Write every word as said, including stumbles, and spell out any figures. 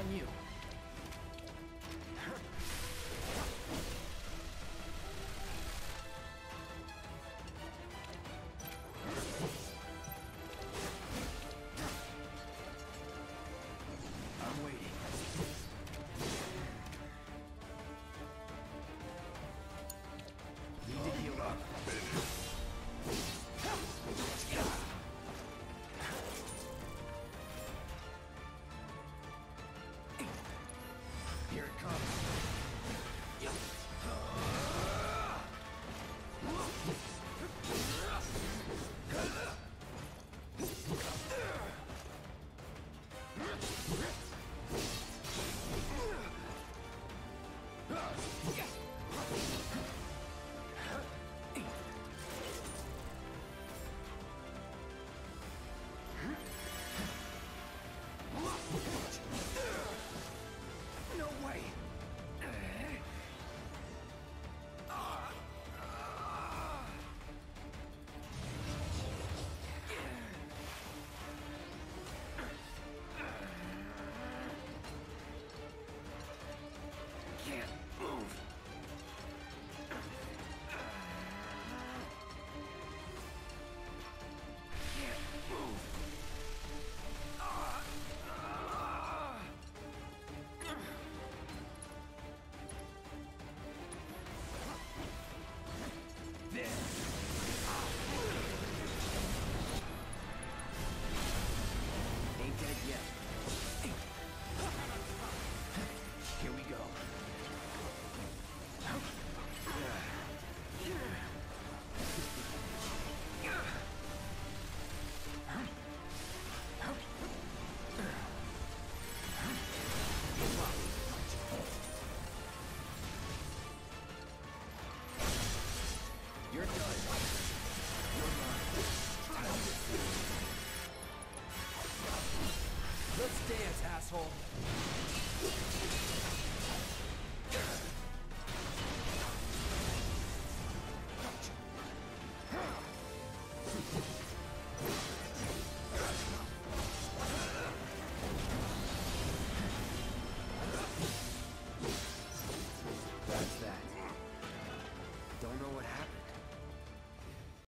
on you. Here it comes.